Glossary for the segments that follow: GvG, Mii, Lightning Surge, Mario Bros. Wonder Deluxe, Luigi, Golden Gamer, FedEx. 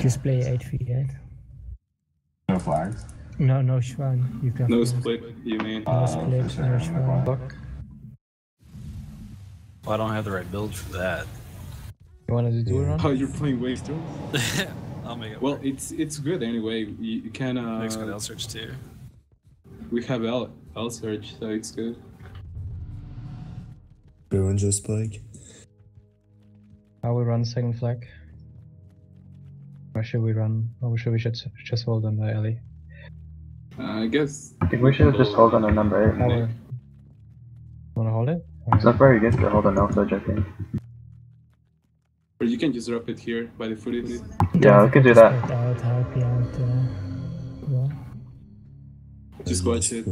Display 8v8. No flags? No, no Schwan. You can't. No split, you mean? No split, sure. No Schwan. Well, I don't have the right build for that. You wanted to do it wrong? Oh, you're playing Waves too? I'll make it work. It's good anyway. You can. Nick's got L Surge too. We have L Surge, so it's good. Everyone just like. I will run second flag. Or should we run? Or should we just hold on the alley? I guess. I think we should just hold on the number 8. Wanna hold it? It's not very good to hold on L Surge, I think. Or you can just drop it here by the footage. Yeah, we can do that. Just watch it.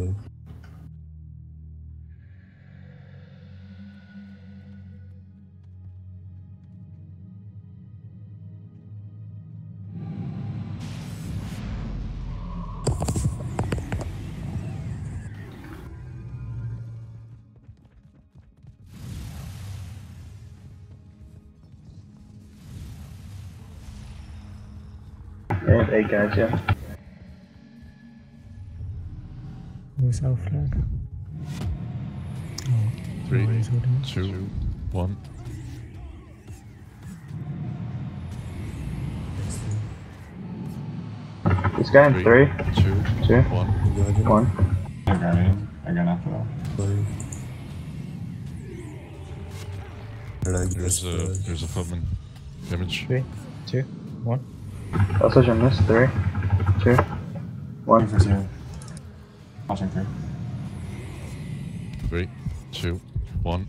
Hey guys, yeah. Where's our flag? Oh, 3, 2, 1. This guy in 3, 2, 1. I got in. I got after that. There's a footman. Damage. 3, 2, 1. I'll switch on this. 3, 2, 1. Watching 3, 2, 1.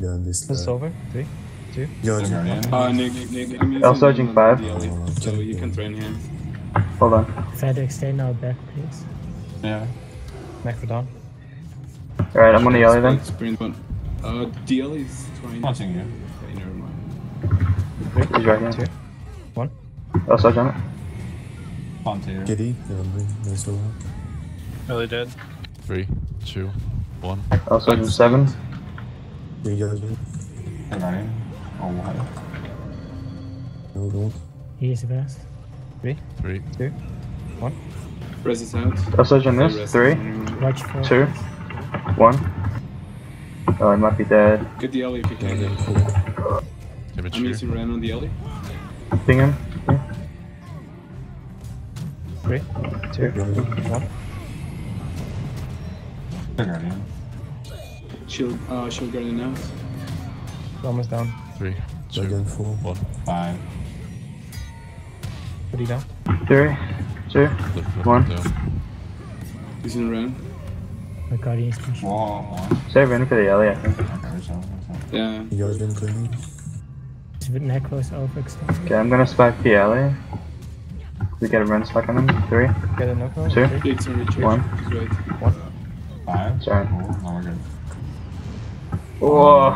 Yeah, and this is over. 3, 2. Nick. I'll searching 5. So you can train him. Hold on. FedEx, stay now back, please. Yeah. Macro down. Alright, I'm on the alley then. Sprint one. DL is trying. Watching you. Okay, never mind. He's right here. Oh, so on it. Pontier. Giddy. They're still out. Really dead. 3, 2, 1. Oh, so 7. There you guys in. I got in. Oh, what? He is the best. 3, 2, 1. Resist out. Oh, so on this. 3, 2, 1. Oh, it might be dead. Get the alley if you can. I'm using Ren on the alley. Ping him. 3, 2, 1. Guardian. Shield guardian now. Almost down. 3, 2, 1. 5. Pretty down. 3, 2, 1. He's in the round. My guardian's pushing. Save Ren for the alley, I think. Yeah. You guys been cleaning? It's a bit neck close overextended. Okay, I'm gonna spike the alley. We get a run stuck on him. 3, 2, 1. 5. Sorry. No, we're good. Whoa.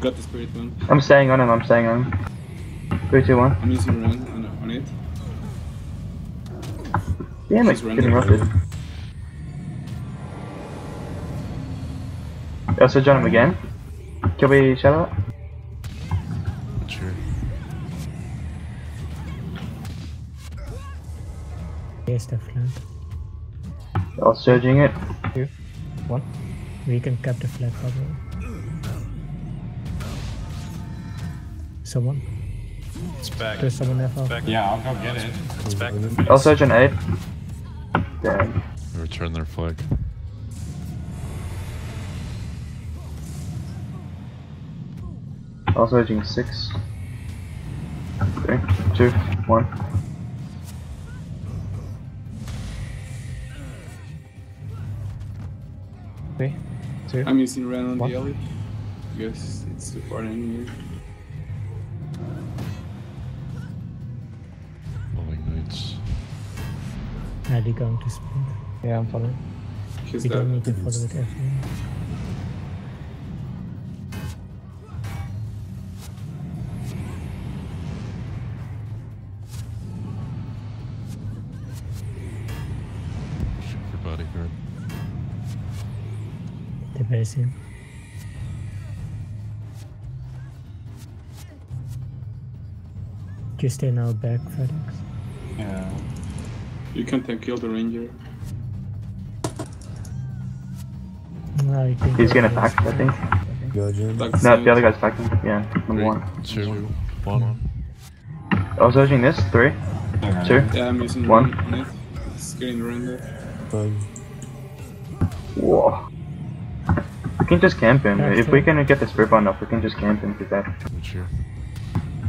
Got the spirit one. I'm staying on him, 3, 2, 1. I'm using run on it. Damn it, getting routed. I also join him again. Can we shadow up? I'll surging it. 2, 1. We can cap the flag probably. Someone. It's back. There's someone there. Yeah, I'll go get it. It's back. I'll surge an 8. Damn. Return their flag. I'll surging 6. 3, 2, 1. I'm using Ren on the alley. Yes, it's too far in here. Falling Knights. Are they going to sprint? Yeah, I'm following. We don't need to follow it everywhere. Shoot for bodyguard. Him. You stay now back, FedEx. Yeah. You can then kill the ranger. No, he's gonna pack, I think. Go, no, the other guy's packing. Yeah, number one. 2, 1. I was searching this. 3. Okay. 2. Yeah, I'm using 1. It's getting render. Whoa. We can just camp him. That's if it. We can get the spirit bond up, we can just camp him to that. Sure.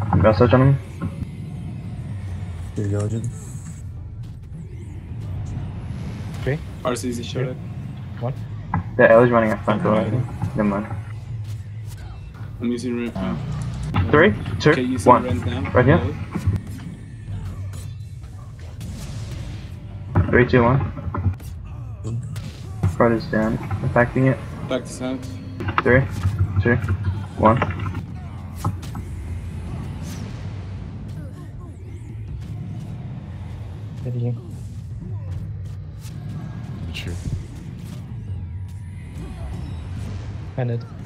I'm gonna search on him. Here you go, Jin. 3. RCZ shot it. 1. The L is running at front door. Right. Never mind. I'm using rent now. 3, 2, 1. Right here. 3, 2, 1. Card is down. Impacting it. Back to side. 3, 2, 1. Ready. Sure. And it.